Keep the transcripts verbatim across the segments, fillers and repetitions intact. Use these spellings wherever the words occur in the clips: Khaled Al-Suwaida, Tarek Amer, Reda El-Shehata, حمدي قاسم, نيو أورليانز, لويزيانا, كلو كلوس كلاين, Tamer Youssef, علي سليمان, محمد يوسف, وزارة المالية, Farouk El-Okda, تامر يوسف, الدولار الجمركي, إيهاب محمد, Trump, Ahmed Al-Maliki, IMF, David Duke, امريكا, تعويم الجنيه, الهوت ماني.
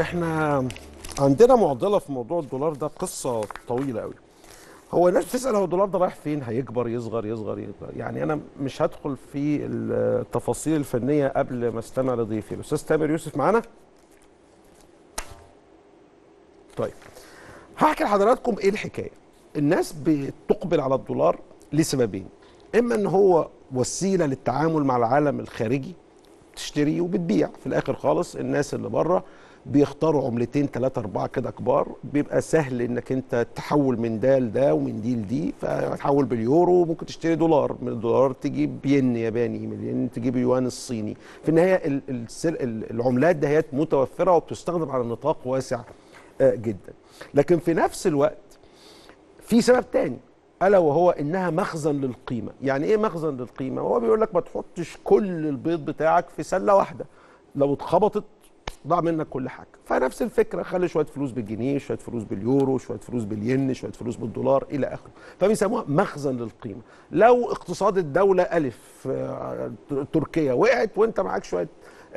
احنا عندنا معضله في موضوع الدولار ده، قصه طويله قوي. هو الناس بتسال هو الدولار ده رايح فين؟ هيكبر يصغر يصغر يكبر؟ يعني انا مش هدخل في التفاصيل الفنيه قبل ما استمع لضيفي الاستاذ تامر يوسف معانا. طيب هحكي لحضراتكم ايه الحكايه. الناس بتقبل على الدولار لسببين، اما ان هو وسيله للتعامل مع العالم الخارجي، بتشتري وبتبيع، في الاخر خالص الناس اللي بره بيختاروا عملتين ثلاثة أربعة كده كبار، بيبقى سهل إنك أنت تحول من ده لده ومن دي لدي، فتحول باليورو وممكن تشتري دولار، من الدولار تجيب ين ياباني، من الين تجيب يوان الصيني. في النهاية العملات دهيات متوفرة وبتستخدم على نطاق واسع جدا. لكن في نفس الوقت في سبب تاني، ألا وهو إنها مخزن للقيمة. يعني إيه مخزن للقيمة؟ هو بيقول لك ما تحطش كل البيض بتاعك في سلة واحدة، لو اتخبطت ضاع منك كل حاجه. فنفس الفكره، خلي شويه فلوس بالجنيه، شويه فلوس باليورو، شويه فلوس بالين، شويه فلوس بالدولار الى اخره. فبيسموها مخزن للقيمه. لو اقتصاد الدوله الف تركيا وقعت وانت معاك شويه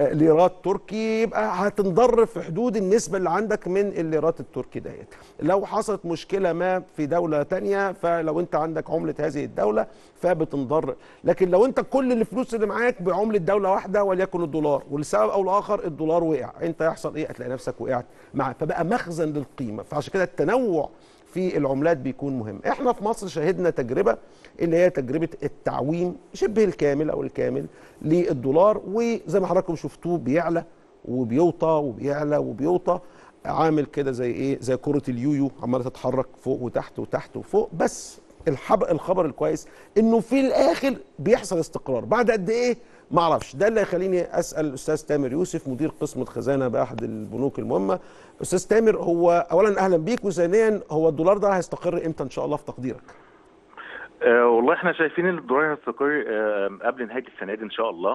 ليرات تركي، يبقى هتنضر في حدود النسبه اللي عندك من الليرات التركي ديت. لو حصلت مشكله ما في دوله ثانيه، فلو انت عندك عمله هذه الدوله فبتنضر. لكن لو انت كل الفلوس اللي معاك بعمله دوله واحده وليكن الدولار، ولسبب او لاخر الدولار وقع، انت يحصل ايه؟ هتلاقي نفسك وقعت معاه، فبقى مخزن للقيمه. فعشان كده التنوع في العملات بيكون مهم. احنا في مصر شهدنا تجربه اللي هي تجربه التعويم شبه الكامل او الكامل للدولار، وزي ما حضراتكم شفتوه بيعلى وبيوطى وبيعلى وبيوطى، عامل كده زي ايه؟ زي كره اليويو عماله تتحرك فوق وتحت وتحت وفوق. بس الخبر الكويس انه في الاخر بيحصل استقرار. بعد قد ايه؟ ما اعرفش. ده اللي هيخليني اسال الاستاذ تامر يوسف مدير قسم الخزانه باحد البنوك المهمه. استاذ تامر، هو اولا اهلا بيك، وثانيا هو الدولار ده هيستقر امتى ان شاء الله في تقديرك؟ أه والله احنا شايفين ان الدولار هيستقر أه قبل نهايه السنه دي ان شاء الله.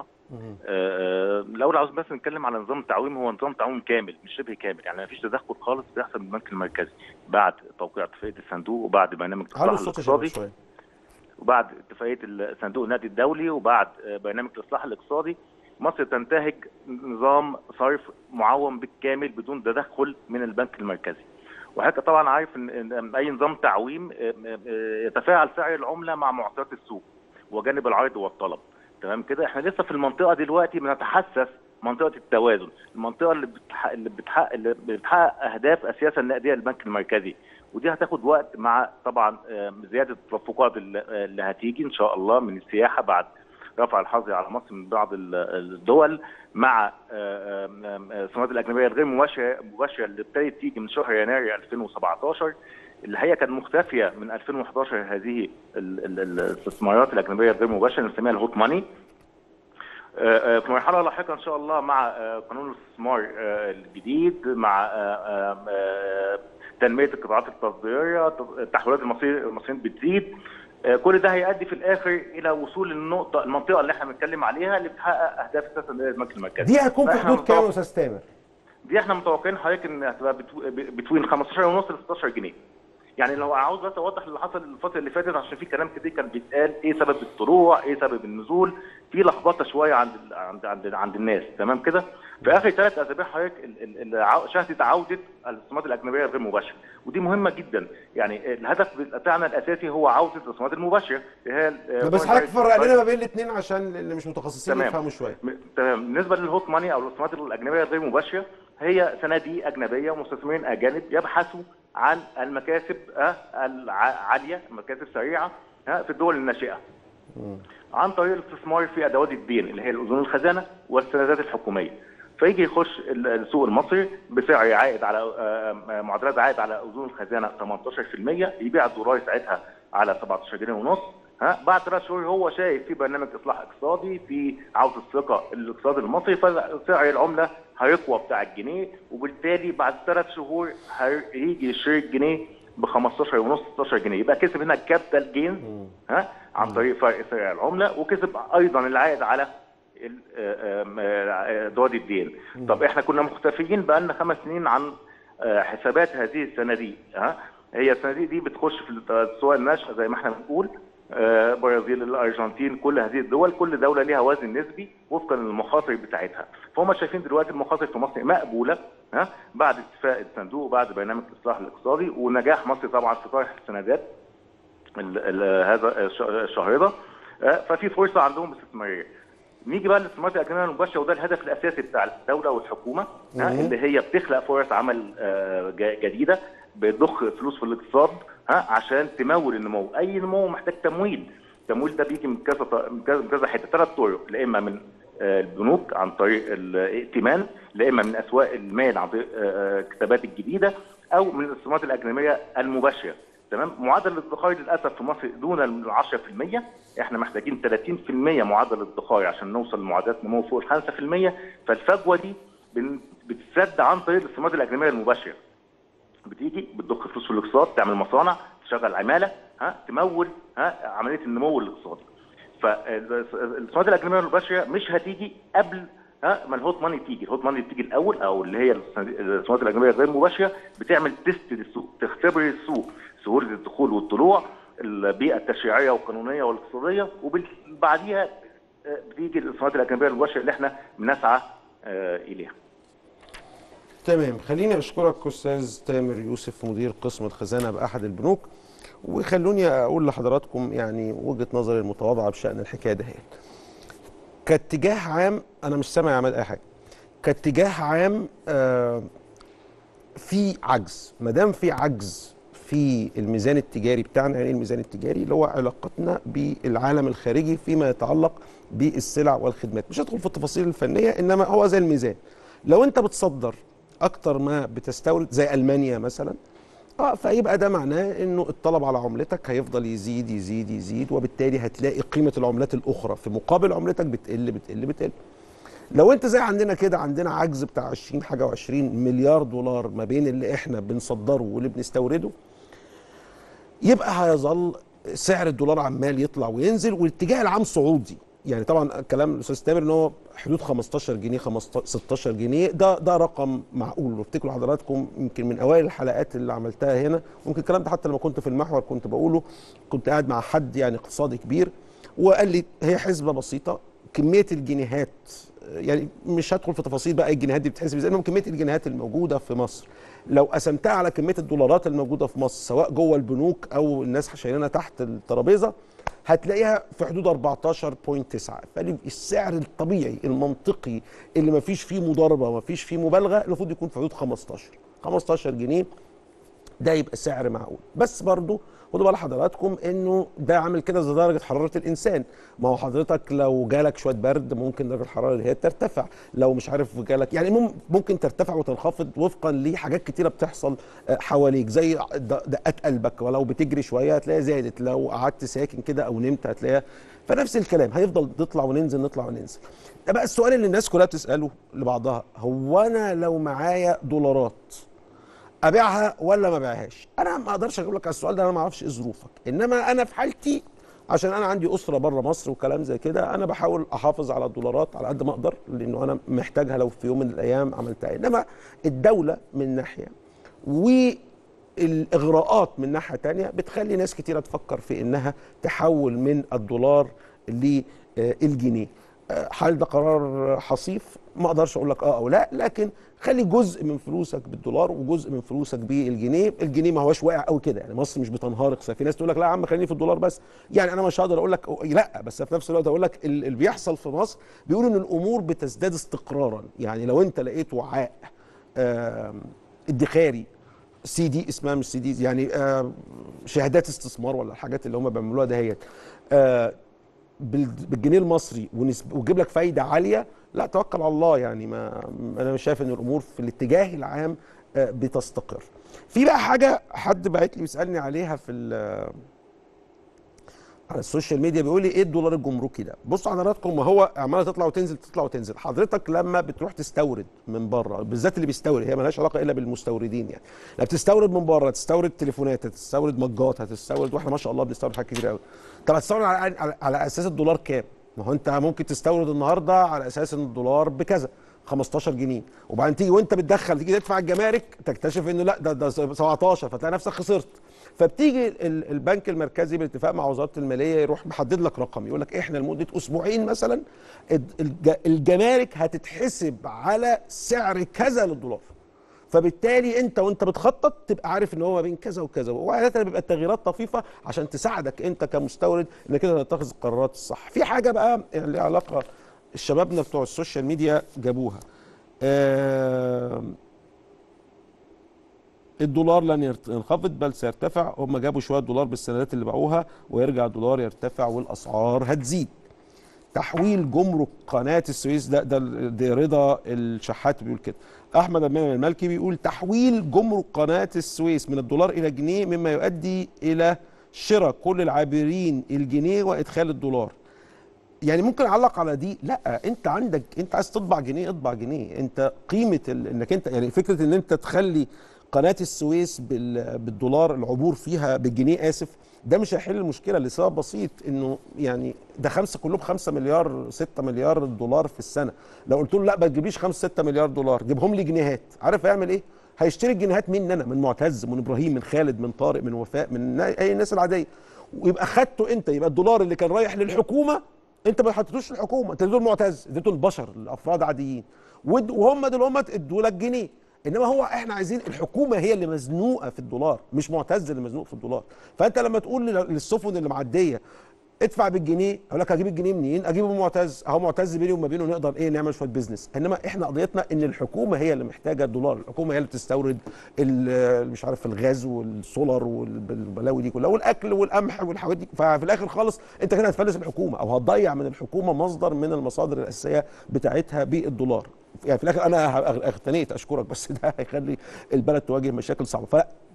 أه الاول عاوز بس نتكلم على نظام التعويم. هو نظام تعويم كامل مش شبه كامل، يعني ما فيش تدخل خالص بيحصل من البنك المركزي بعد توقيع اتفاقيه الصندوق وبعد برنامج الاصلاح الاقتصادي وبعد اتفاقيه صندوق النقد الدولي وبعد برنامج الاصلاح الاقتصادي. مصر تنتهج نظام صرف معوم بالكامل بدون تدخل من البنك المركزي. وحتى طبعا عارف ان اي نظام تعويم يتفاعل سعر العمله مع معطيات السوق وجانب العرض والطلب. تمام كده؟ احنا لسه في المنطقه دلوقتي بنتحسس منطقه التوازن، المنطقه اللي بتحقق اللي بتحقق اللي بتحقق اهداف السياسه النقديه للبنك المركزي، ودي هتاخد وقت مع طبعا زياده التدفقات اللي هتيجي ان شاء الله من السياحه بعد رفع الحظر على مصر من بعض الدول، مع الصناعات الاجنبيه الغير مباشره مباشره اللي ابتدت تيجي من شهر يناير ألفين وسبعتاشر، اللي هي كانت مختفيه من ألفين وحداشر. هذه الاستثمارات الاجنبيه الغير مباشره اللي بنسميها الهوت ماني. في مرحله لاحقه ان شاء الله مع قانون الاستثمار الجديد، مع تنميه القطاعات التصديريه، تحويلات المصريين بتزيد، كل ده هيؤدي في الاخر الى وصول للنقطه المنطقه اللي احنا بنتكلم عليها اللي بتحقق اهداف السياسه البنك المركزي. دي هتكون في حدود كام يا استاذ تامر؟ دي احنا متوقعين حضرتك ان هتبقى بتوين خمستاشر ونص ل ستاشر جنيه. يعني لو عاوز بس اوضح اللي حصل الفتره اللي فاتت عشان في كلام كتير كان بيتقال ايه سبب الطلوع؟ ايه سبب النزول؟ في لخبطه شويه عند عند عند, عند الناس. تمام كده؟ في اخر ثلاث اسابيع حضرتك شهدت عوده الاستثمارات الاجنبيه غير مباشره، ودي مهمه جدا. يعني الهدف بتاعنا الاساسي هو عوده الاستثمارات المباشره. هي بس حضرتك تفرق لنا ما بين الاثنين عشان اللي مش متخصصين يفهموا شويه. تمام. بالنسبه للهوت ماني او الاستثمارات الاجنبيه غير مباشره، هي صناديق اجنبيه ومستثمرين اجانب يبحثوا عن المكاسب العاليه، مكاسب سريعه في الدول الناشئه، عن طريق الاستثمار في ادوات الدين اللي هي الاذون الخزانه والسندات الحكوميه. فيجي يخش السوق المصري بسعر عائد على معدلات عائد على اذون الخزانه تمنتاشر في المية، يبيع الدولار ساعتها على سبعتاشر جنيه ونص. ها بعد ثلاث شهور هو شايف في برنامج اصلاح اقتصادي، في عوده الثقه الاقتصاد المصري، فسعر العمله هيقوى بتاع الجنيه، وبالتالي بعد ثلاث شهور هيجي يشتري الجنيه ب خمستاشر ونص ستاشر جنيه، يبقى كسب هنا الكابيتال جين ها عن طريق فرق سعر العمله، وكسب ايضا العائد على دول الدين. طب احنا كنا مختفيين بقى لنا خمس سنين عن حسابات هذه الصناديق. ها هي الصناديق دي بتخش في السوق الناشئه زي ما احنا بنقول، برازيل، الارجنتين، كل هذه الدول كل دوله ليها وزن نسبي وفقا للمخاطر بتاعتها. فهم شايفين دلوقتي المخاطر في مصر مقبوله ها بعد اتفاق الصندوق وبعد برنامج الاصلاح الاقتصادي ونجاح مصر طبعا في طرح السندات هذا الشهر ده، ففي فرصه عندهم استثماريه. نيجي بقى للاستثمارات الاجنبيه المباشره، وده الهدف الاساسي بتاع الدوله والحكومه اللي هي بتخلق فرص عمل جديده، بتضخ فلوس في الاقتصاد ها عشان تمول النمو. اي نمو محتاج تمويل، التمويل ده بيجي من كذا من كذا حته، ثلاث طرق، لا اما من البنوك عن طريق الائتمان، لا اما من اسواق المال عن طريق الكتابات الجديده، او من الاستثمارات الاجنبيه المباشره. تمام، معدل الادخار للاسف في مصر دون ال عشرة في المية، احنا محتاجين ثلاثين في المية معدل ادخار عشان نوصل لمعدلات نمو فوق ال خمسة في المية، فالفجوه دي بتتسد عن طريق الاستثمارات الاجنبيه المباشره. بتيجي بتضخ فلوس في الاقتصاد، تعمل مصانع، تشغل عماله، ها تمول ها عمليه النمو الاقتصادي. فالاستثمارات الاجنبيه المباشره مش هتيجي قبل ها ما الهوت ماني تيجي، الهوت ماني بتيجي الاول، او اللي هي الاستثمارات الاجنبيه غير المباشره بتعمل تيست للسوق، تختبر السوق، سهوله الدخول والطلوع، البيئه التشريعيه والقانونيه والاقتصاديه، وبعديها بتيجي الاستثمارات الاجنبيه المباشره اللي احنا بنسعى اليها. تمام، خليني اشكرك استاذ تامر يوسف مدير قسم الخزانه باحد البنوك، وخلوني اقول لحضراتكم يعني وجهه نظري المتواضعه بشان الحكايه دهيت. كاتجاه عام انا مش سامع يا عماد اي حاجه. كاتجاه عام آه في عجز، ما دام في عجز في الميزان التجاري بتاعنا، يعني الميزان التجاري اللي هو علاقتنا بالعالم الخارجي فيما يتعلق بالسلع والخدمات، مش هدخل في التفاصيل الفنيه انما هو زي الميزان. لو انت بتصدر اكتر ما بتستورد زي المانيا مثلا اه فيبقى ده معناه انه الطلب على عملتك هيفضل يزيد يزيد يزيد، وبالتالي هتلاقي قيمه العملات الاخرى في مقابل عملتك بتقل بتقل بتقل. لو انت زي عندنا كده عندنا عجز بتاع عشرين حاجه وعشرين مليار دولار ما بين اللي احنا بنصدره واللي بنستورده، يبقى هيظل سعر الدولار عمال يطلع وينزل والاتجاه العام صعودي. يعني طبعا كلام الاستاذ تامر ان هو حدود خمستاشر جنيه ستاشر جنيه، ده ده رقم معقول. وافتكروا حضراتكم يمكن من اوائل الحلقات اللي عملتها هنا، ممكن الكلام ده حتى لما كنت في المحور كنت بقوله، كنت قاعد مع حد يعني اقتصادي كبير وقال لي هي حسبه بسيطه، كميه الجنيهات يعني مش هدخل في تفاصيل بقى الجنيهات دي بتحسب ازاي، انما كميه الجنيهات الموجوده في مصر لو قسمتها على كميه الدولارات الموجوده في مصر سواء جوه البنوك او الناس شايلينها تحت الترابيزه هتلاقيها في حدود اربعتاشر فاصلة تسعة. فالسعر الطبيعي المنطقي اللي ما فيش فيه مضاربه وما فيش فيه مبالغه المفروض يكون في حدود خمستاشر جنيه، ده يبقى سعر معقول. بس برضه خدوا بال حضراتكم انه ده عامل كده زي درجه حراره الانسان، ما هو حضرتك لو جالك شويه برد ممكن درجه الحراره اللي هي ترتفع، لو مش عارف جالك يعني ممكن ترتفع وتنخفض وفقا لحاجات كتيره بتحصل حواليك، زي دقات قلبك، ولو بتجري شويه هتلاقيها زادت، لو قعدت ساكن كده او نمت هتلاقيها، فنفس الكلام هيفضل نطلع وننزل نطلع وننزل. ده بقى السؤال اللي الناس كلها بتساله لبعضها، هو انا لو معايا دولارات ابيعها ولا ما ابيعهاش؟ انا ما اقدرش اجاوب لك على السؤال ده، انا ما اعرفش ايه ظروفك، انما انا في حالتي عشان انا عندي اسره بره مصر وكلام زي كده، انا بحاول احافظ على الدولارات على قد ما اقدر لانه انا محتاجها لو في يوم من الايام عملتها، انما الدوله من ناحيه والاغراءات من ناحيه ثانيه بتخلي ناس كتيره تفكر في انها تحول من الدولار للجنيه. هل ده قرار حصيف؟ ما اقدرش اقول لك اه او لا، لكن خلي جزء من فلوسك بالدولار وجزء من فلوسك بالجنيه، الجنيه ما هواش واقع قوي كده، يعني مصر مش بتنهار. في ناس تقول لك لا يا عم خليني في الدولار بس، يعني انا مش هقدر اقول لك لا، بس في نفس الوقت اقول لك اللي بيحصل في مصر بيقولوا ان الامور بتزداد استقرارا. يعني لو انت لقيت وعاء ادخاري سي دي اسمها مش سي دي يعني شهادات استثمار ولا الحاجات اللي هم بيعملوها دهيت بالجنيه المصري وتجيب لك فايده عاليه، لا توكل على الله، يعني ما انا مش شايف ان الامور في الاتجاه العام بتستقر. في بقى حاجه حد بعت لي بيسالني عليها في على السوشيال ميديا، بيقول لي ايه الدولار الجمركي ده؟ بصوا حضراتكم، ما هو عماله تطلع وتنزل تطلع وتنزل، حضرتك لما بتروح تستورد من بره بالذات اللي بيستورد، هي مالهاش علاقه الا بالمستوردين، يعني لما بتستورد من بره تستورد تليفونات، هتستورد مجات، هتستورد واحنا ما شاء الله بنستورد حاجات كتير قوي. طب هتستورد على, على, على اساس الدولار كام؟ ما هو انت ممكن تستورد النهارده على اساس ان الدولار بكذا خمستاشر جنيه، وبعدين تيجي وانت بتدخل تيجي تدفع الجمارك تكتشف انه لا ده ده سبعتاشر، فتلاقي نفسك خسرت. فبتيجي البنك المركزي بالاتفاق مع وزاره الماليه يروح محدد لك رقم، يقول لك احنا لمده اسبوعين مثلا الجمارك هتتحسب على سعر كذا للدولار، فبالتالي انت وانت بتخطط تبقى عارف ان هو ما بين كذا وكذا، وعاده بيبقى التغييرات طفيفه عشان تساعدك انت كمستورد انك انت تتخذ القرارات الصح. في حاجه بقى اللي علاقه الشبابنا بتوع السوشيال ميديا جابوها، آه الدولار لن ينخفض بل سيرتفع، هم جابوا شويه دولار بالسندات اللي باعوها ويرجع الدولار يرتفع والاسعار هتزيد. تحويل جمرك قناه السويس، ده ده, ده رضا الشحات بيقول كده. احمد المالكي بيقول تحويل جمرك قناه السويس من الدولار الى جنيه مما يؤدي الى شراء كل العابرين الجنيه وادخال الدولار. يعني ممكن اعلق على دي، لا انت عندك انت عايز تطبع جنيه اطبع جنيه، انت قيمه ال... انك انت يعني فكره ان انت تخلي قناه السويس بال... بالدولار العبور فيها بالجنيه اسف، ده مش هيحل المشكله لسبب بسيط انه يعني ده خمسه كلهم خمسه مليار سته مليار دولار في السنه، لو قلت له لا ما تجيبليش خمسه سته مليار دولار جيبهم لي جنيهات، عارف هيعمل ايه؟ هيشتري الجنيهات مني انا، من معتز من ابراهيم من خالد من طارق من وفاء من اي الناس العاديه، ويبقى خدته انت، يبقى الدولار اللي كان رايح للحكومه انت ما حطيتوش للحكومه، انت اديته لمعتز اديته للبشر لافراد عاديين وهم دول هم ادوا لك جنيه، انما هو احنا عايزين الحكومه هي اللي مزنوقه في الدولار مش معتز اللي مزنوق في الدولار. فانت لما تقول للسفن اللي معديه ادفع بالجنيه، اقول لك هجيب الجنيه منين؟ اجيبه من معتز، اهو معتز بيني وما بينه نقدر ايه نعمل شويه بيزنس، انما احنا قضيتنا ان الحكومه هي اللي محتاجه الدولار، الحكومه هي اللي بتستورد مش عارف الغاز والسولر والبلاوي دي كلها والاكل والقمح والحاجات دي، ففي الاخر خالص انت كده هتفلس الحكومه او هتضيع من الحكومه مصدر من المصادر الاساسيه بتاعتها بالدولار. يعني في الاخر انا اغتنيت اشكرك، بس ده هيخلي البلد تواجه مشاكل صعبه،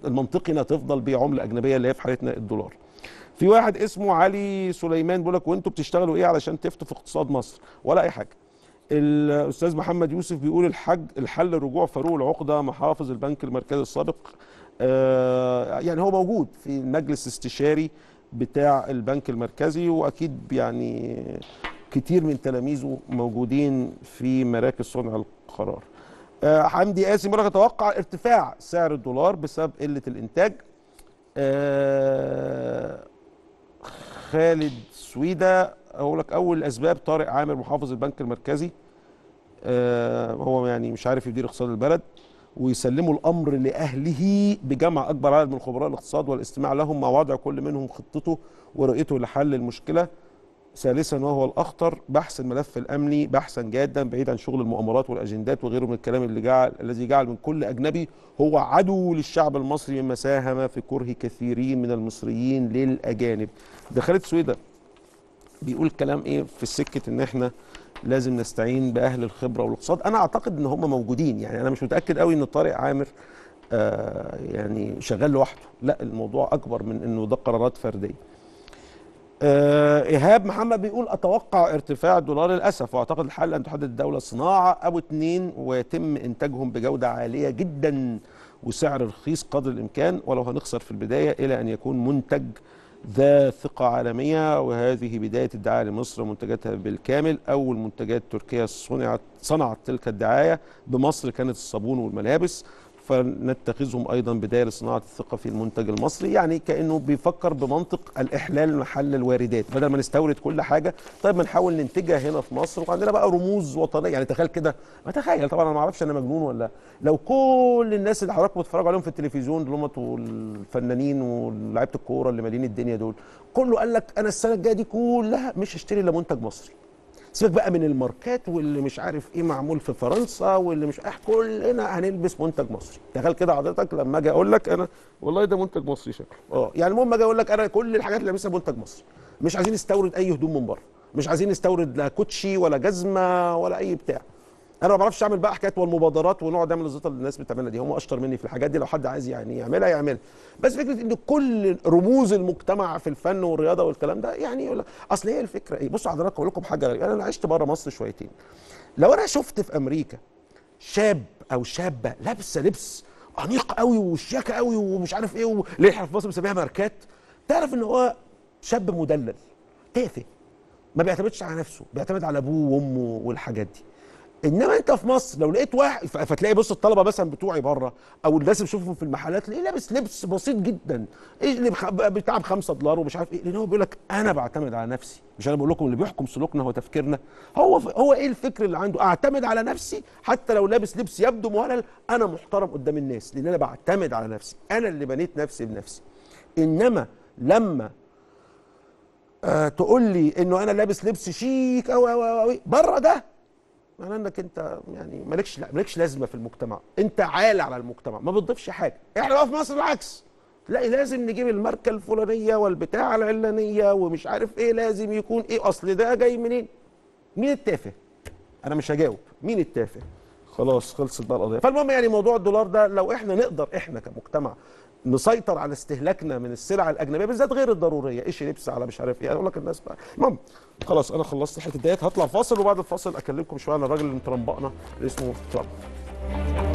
فالمنطقي انها تفضل بعمله اجنبيه اللي هي في حالتنا الدولار. في واحد اسمه علي سليمان بيقول لك وانتوا بتشتغلوا ايه علشان تفتوا في اقتصاد مصر؟ ولا اي حاجه. الاستاذ محمد يوسف بيقول الحج الحل رجوع فاروق العقده محافظ البنك المركزي السابق، آه يعني هو موجود في مجلس استشاري بتاع البنك المركزي، واكيد يعني كتير من تلاميذه موجودين في مراكز صنع القرار. آه حمدي قاسم بيقول لك اتوقع ارتفاع سعر الدولار بسبب قله الانتاج. آه خالد سويدة اقول لك اول الاسباب طارق عامر محافظ البنك المركزي، آه هو يعني مش عارف يدير اقتصاد البلد، ويسلموا الامر لاهله بجمع اكبر عدد من خبراء الاقتصاد والاستماع لهم مع وضع كل منهم خطته ورؤيته لحل المشكله. ثالثا وهو الاخطر بحث الملف الامني بحثا جادا بعيد عن شغل المؤامرات والاجندات وغيره من الكلام اللي جعل الذي جعل من كل اجنبي هو عدو للشعب المصري، مما ساهم في كره كثيرين من المصريين للاجانب. ده خالد سويدة بيقول كلام ايه في سكه ان احنا لازم نستعين باهل الخبره والاقتصاد، انا اعتقد ان هم موجودين، يعني انا مش متاكد قوي ان طارق عامر آه يعني شغال لوحده، لا الموضوع اكبر من انه ده قرارات فرديه. إيهاب محمد بيقول أتوقع ارتفاع الدولار للأسف، وأعتقد الحل أن تحدد الدولة صناعة أو اتنين ويتم إنتاجهم بجودة عالية جدا وسعر رخيص قدر الإمكان، ولو هنخسر في البداية إلى أن يكون منتج ذا ثقة عالمية، وهذه بداية الدعاية لمصر ومنتجاتها بالكامل. أول منتجات تركيا صنعت صنعت تلك الدعاية بمصر كانت الصابون والملابس، فنتخذهم ايضا بدايه لصناعه الثقه في المنتج المصري. يعني كانه بيفكر بمنطق الاحلال محل الواردات، بدل ما نستورد كل حاجه طيب ما نحاول ننتجها هنا في مصر، وعندنا بقى رموز وطنيه. يعني تخيل كده، ما تخيل طبعا انا ما اعرفش انا مجنون ولا لو كل الناس اللي حضرتك بتتفرج عليهم في التلفزيون دول والفنانين ولاعيبه الكوره اللي مالين الدنيا دول كله قال لك انا السنه الجايه دي كلها مش هشتري الا منتج مصري، سيبك بقى من الماركات واللي مش عارف ايه معمول في فرنسا واللي مش عارف، كلنا هنلبس منتج مصري. تخيل كده حضرتك لما اجي اقول لك انا والله ده منتج مصري شكله، اه يعني المهم اجي اقول لك انا كل الحاجات اللي لابسها منتج مصري، مش عايزين نستورد اي هدوم من بره، مش عايزين نستورد لا كوتشي ولا جزمه ولا اي بتاع. انا ما بعرفش اعمل بقى حكايات والمبادرات ونوع ده من الزيطه اللي الناس بتعملها دي، هم اشطر مني في الحاجات دي، لو حد عايز يعني يعملها يعملها، بس فكره ان كل رموز المجتمع في الفن والرياضه والكلام ده يعني اصل هي الفكره ايه؟ بصوا حضراتكم اقول لكم حاجه غريبه، انا عشت بره مصر شويتين. لو انا شفت في امريكا شاب او شابه لابسه لبس انيق قوي وشياكه قوي ومش عارف ايه وليه احنا في مصر بنسميها ماركات، تعرف ان هو شاب مدلل تافه ما بيعتمدش على نفسه، بيعتمد على ابوه وامه والحاجات دي. انما انت في مصر لو لقيت واحد، فتلاقي بص الطلبه مثلا بتوعي بره او الناس بشوفهم في المحلات ليه لابس لبس بسيط جدا، ايه اللي بتاع ب خمسة دولار ومش عارف ايه، لان هو بيقول لك انا بعتمد على نفسي. مش انا بقول لكم اللي بيحكم سلوكنا هو تفكيرنا؟ هو هو ايه الفكر اللي عنده؟ اعتمد على نفسي حتى لو لابس لبس يبدو مهلل، انا محترم قدام الناس لان انا بعتمد على نفسي، انا اللي بنيت نفسي بنفسي. انما لما آه تقول لي انه انا لابس لبس شيك او او او بره، ده معناه انك انت يعني مالكش مالكش لازمه في المجتمع، انت عالي على المجتمع، ما بتضيفش حاجه. احنا بقى في مصر العكس، تلاقي لازم نجيب الماركه الفلانيه والبتاع العلانيه ومش عارف ايه، لازم يكون ايه، اصل ده جاي منين؟ مين التافه؟ انا مش هجاوب، مين التافه؟ خلاص خلصت بقى القضيه. فالمهم يعني موضوع الدولار ده لو احنا نقدر احنا كمجتمع نسيطر على استهلاكنا من السلع الاجنبيه بالذات غير الضروريه، ايش لبس على مش عارف ايه، اقول لك الناس بقى. المهم خلاص انا خلصت حته ديت، هطلع فاصل وبعد الفاصل اكلمكم شويه عن الراجل اللي مترمبقنا اللي اسمه ترامب.